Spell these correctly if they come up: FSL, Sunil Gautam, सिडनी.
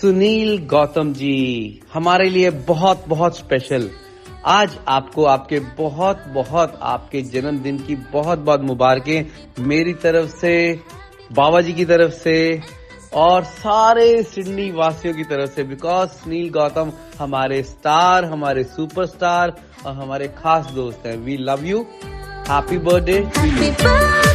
सुनील गौतम जी हमारे लिए बहुत बहुत स्पेशल। आज आपको आपके बहुत बहुत आपके जन्मदिन की बहुत बहुत मुबारकें मेरी तरफ से, बाबा जी की तरफ से और सारे सिडनी वासियों की तरफ से, बिकॉज सुनील गौतम हमारे स्टार, हमारे सुपरस्टार और हमारे खास दोस्त हैं। We love you, happy birthday.